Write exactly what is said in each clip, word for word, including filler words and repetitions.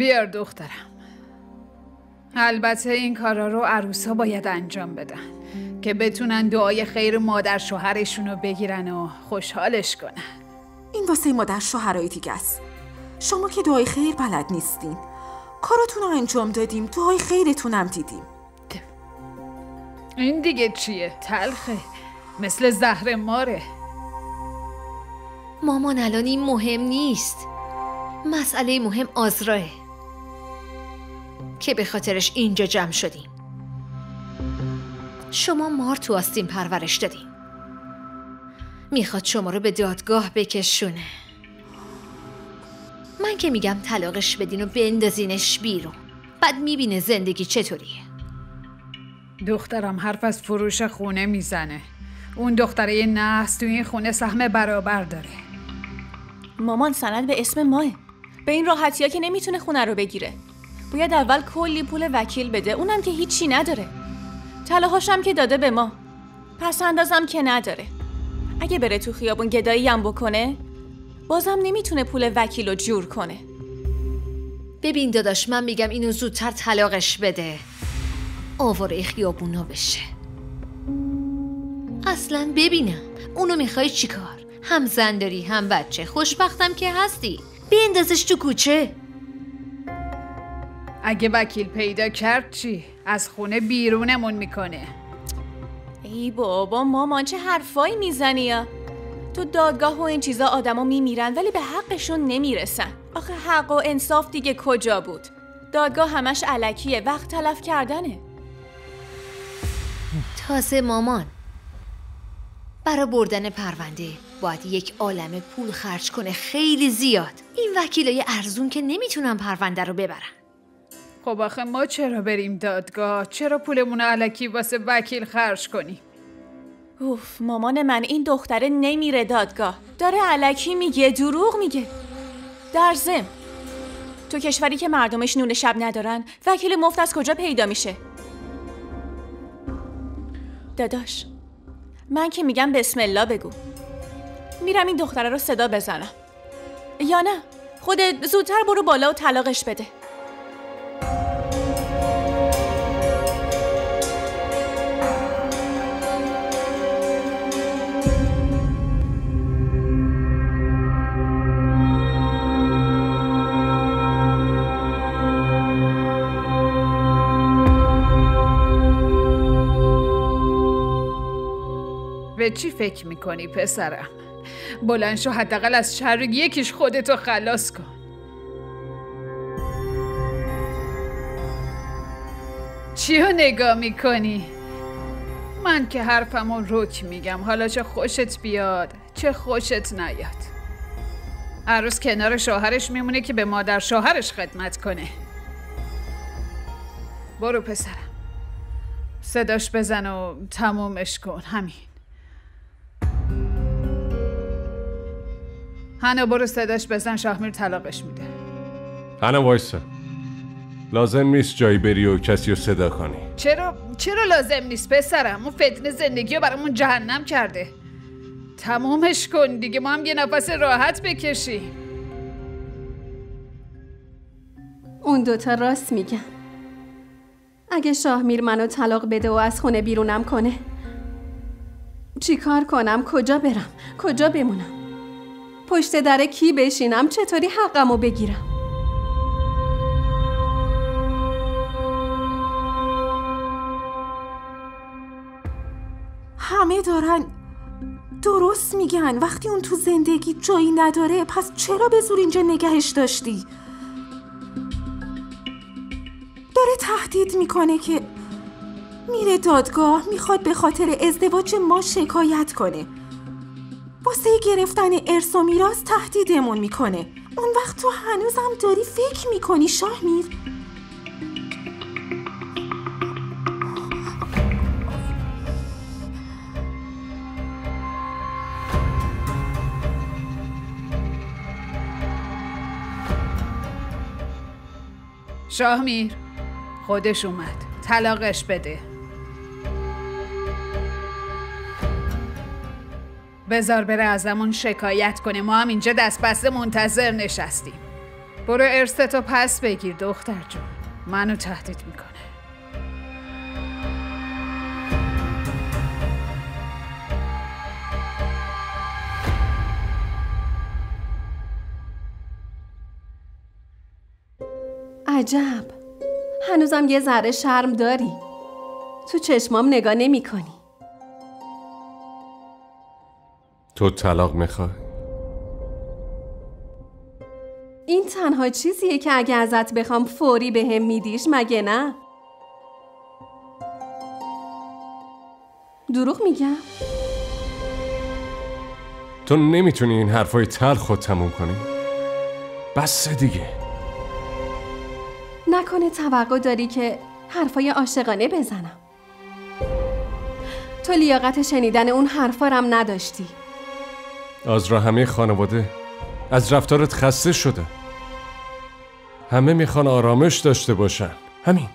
بیار دخترم. البته این کارا رو عروسا باید انجام بدن که بتونن دعای خیر مادر شوهرشون رو بگیرن و خوشحالش کنن. این واسه مادر شوهرای دیگه است. شما که دعای خیر بلد نیستین. کاراتون رو انجام دادیم، دعای خیرتون هم دیدیم. این دیگه چیه؟ تلخه، مثل زهر ماره. مامان الان این مهم نیست. مسئله مهم آزراه که به خاطرش اینجا جمع شدیم. شما مار تو آستین پرورش دادیم، میخواد شما رو به دادگاه بکشونه. من که میگم طلاقش بدین و بندازینش بیرون، بعد میبینه زندگی چطوریه. دخترم حرف از فروش خونه میزنه. اون دختره نحس تو این خونه سهم برابر داره. مامان سند به اسم ماه. به این راحتی ها که نمیتونه خونه رو بگیره. باید اول کلی پول وکیل بده، اونم که هیچی نداره. طلاهاشم که داده به ما، پس اندازم که نداره. اگه بره تو خیابون گدایی هم بکنه بازم نمیتونه پول وکیل رو جور کنه. ببین داداش، من میگم اینو زودتر طلاقش بده، آواره خیابونا بشه. اصلا ببینم اونو میخوای چیکار؟ هم زن داری هم بچه، خوشبختم که هستی. بیندازش تو کوچه. اگه وکیل پیدا کرد چی؟ از خونه بیرونمون میکنه. ای بابا مامان چه حرفایی میزنی یا؟ تو دادگاه و این چیزا آدما میمیرن ولی به حقشون نمیرسن. آخه حق و انصاف دیگه کجا بود؟ دادگاه همش الکیه، وقت تلف کردنه. تازه مامان برای بردن پرونده باید یک عالمه پول خرج کنه، خیلی زیاد. این وکیلای ارزون که نمیتونن پرونده رو ببرن. خب آخه ما چرا بریم دادگاه؟ چرا پولمون الکی واسه وکیل خرج کنیم؟ اوف مامان من، این دختره نمیره دادگاه، داره الکی میگه، دروغ میگه. در ضمن تو کشوری که مردمش نون شب ندارن وکیل مفت از کجا پیدا میشه؟ داداش من که میگم بسم الله بگو. میرم این دختره رو صدا بزنم. یا نه خودت زودتر برو بالا و طلاقش بده. به چی فکر میکنی پسرم؟ بلند شو، حداقل از شر یکیش خودتو خلاص کن. چیو نگاه میکنی؟ من که حرفمو رک میگم، حالا چه خوشت بیاد چه خوشت نیاد. عروس کنار شوهرش میمونه که به مادر شوهرش خدمت کنه. برو پسرم، صداش بزن و تمومش کن. همین. هنا برو صداش بزن، شاهمیر طلاقش میده. هنا وایسا. لازم نیست جایی بری و کسی رو صدا کنی. چرا؟ چرا لازم نیست پسرم؟ اون فتنه زندگی رو برامون جهنم کرده. تمامش کن دیگه، ما هم یه نفس راحت بکشیم. اون دوتا راست میگن. اگه شاهمیر منو طلاق بده و از خونه بیرونم کنه چیکار کنم؟ کجا برم؟ کجا بمونم؟ پشت در کی بشینم؟ چطوری حقمو بگیرم؟ همه دارن درست میگن. وقتی اون تو زندگی جایی نداره پس چرا به زور اینجا نگهش داشتی؟ داره تهدید میکنه که میره دادگاه، میخواد به خاطر ازدواج ما شکایت کنه. واسه گرفتن ارث و میراث تهدیدمون میکنه. اون وقت تو هنوزم داری فکر میکنی شاهمیر؟ شاهمیر خودش اومد، طلاقش بده. بذار بره ازمون شکایت کنه، ما هم اینجا دست بسته منتظر نشستیم. برو ارثتو پس بگیر دختر جون. منو تهدید میکنه. عجب، هنوزم یه ذره شرم داری. تو چشمام نگاه نمی کنی. تو طلاق میخوای؟ این تنها چیزیه که اگه ازت بخوام فوری به هم میدیش، مگه نه؟ دروغ میگم؟ تو نمیتونی این حرفای تلخو تموم کنی؟ بس دیگه. نکنه توقع داری که حرفای عاشقانه بزنم؟ تو لیاقت شنیدن اون حرفا رم نداشتی. از همه خانواده از رفتارت خسته شده. همه میخوان آرامش داشته باشن. همین.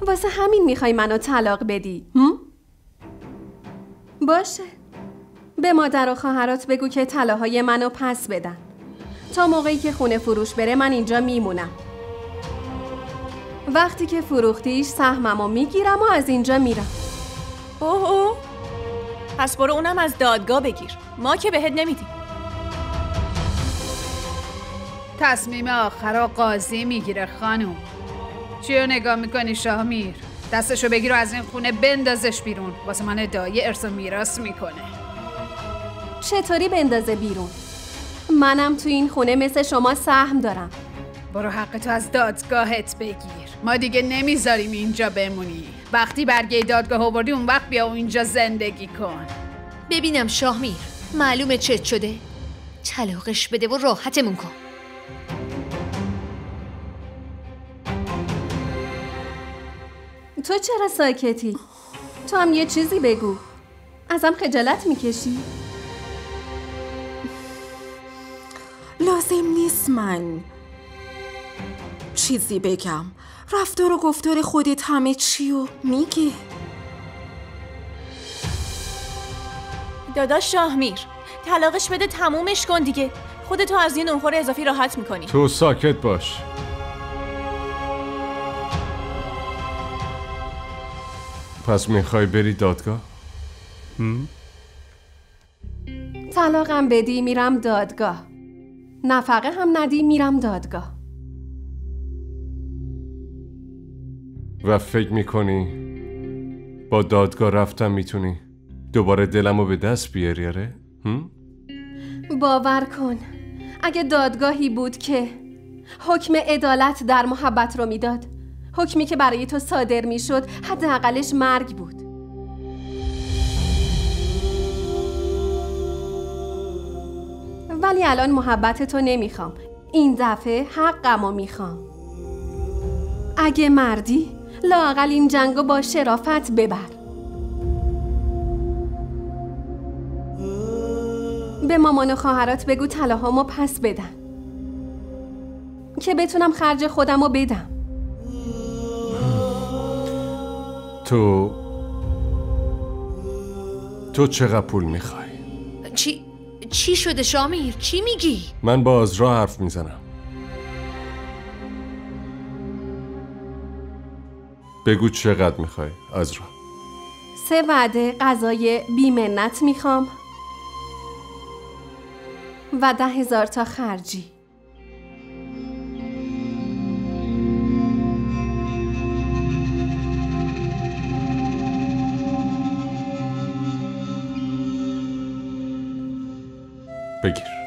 واسه همین میخوای منو طلاق بدی؟ هم؟ باشه. به مادر و خواهرات بگو که طلاهای منو پس بدن. تا موقعی که خونه فروش بره من اینجا میمونم. وقتی که فروختیش سهممو میگیرم و از اینجا میرم. اوه اوه. پس برو اونم از دادگاه بگیر. ما که بهت نمیدیم. تصمیم آخرا قاضی میگیره خانم. چیو نگاه میکنی شاهمیر؟ دستشو بگیر و از این خونه بندازش بیرون. واسه من ادعای ارث و میراث میکنه. چطوری بندازه بیرون؟ منم تو این خونه مثل شما سهم دارم. برو حقتو از دادگاهت بگیر. ما دیگه نمیذاریم اینجا بمونی. وقتی برگه دادگاه آوردی اون وقت بیا و اینجا زندگی کن. ببینم شاهمیر، معلومه چت شده؟ طلاقش بده و راحتمون کن. تو چرا ساکتی؟ تو هم یه چیزی بگو. ازم خجالت میکشی؟ لازم نیست من چیزی بگم. رفتار و گفتار خودت همه چی رو میگی. داداش شاهمیر، طلاقش بده تمومش کن دیگه. خودتو از این اونخور اضافی راحت میکنی. تو ساکت باش. پس میخوای بری دادگاه؟ طلاقم بدی میرم دادگاه. نفقه هم ندی میرم دادگاه. و فکر میکنی با دادگاه رفتم میتونی دوباره دلمو به دست بیاری؟ آره؟ باور کن اگه دادگاهی بود که حکم عدالت در محبت رو میداد، حکمی که برای تو صادر میشد حداقلش مرگ بود. ولی الان محبت تو نمیخوام. این دفعه حقمو میخوام. اگه مردی لااقل این جنگو با شرافت ببر. به مامان و خواهرات بگو طلاهامو پس بدن که بتونم خرج خودمو بدم. تو تو چقدر پول میخوای؟ چی چی شده شاهمیر؟ چی میگی؟ من با آزرا حرف میزنم. بگو چقدر میخوای آزرا؟ سه وعده غذای بیمنت میخوام و ده هزار تا خرجی. بگیر.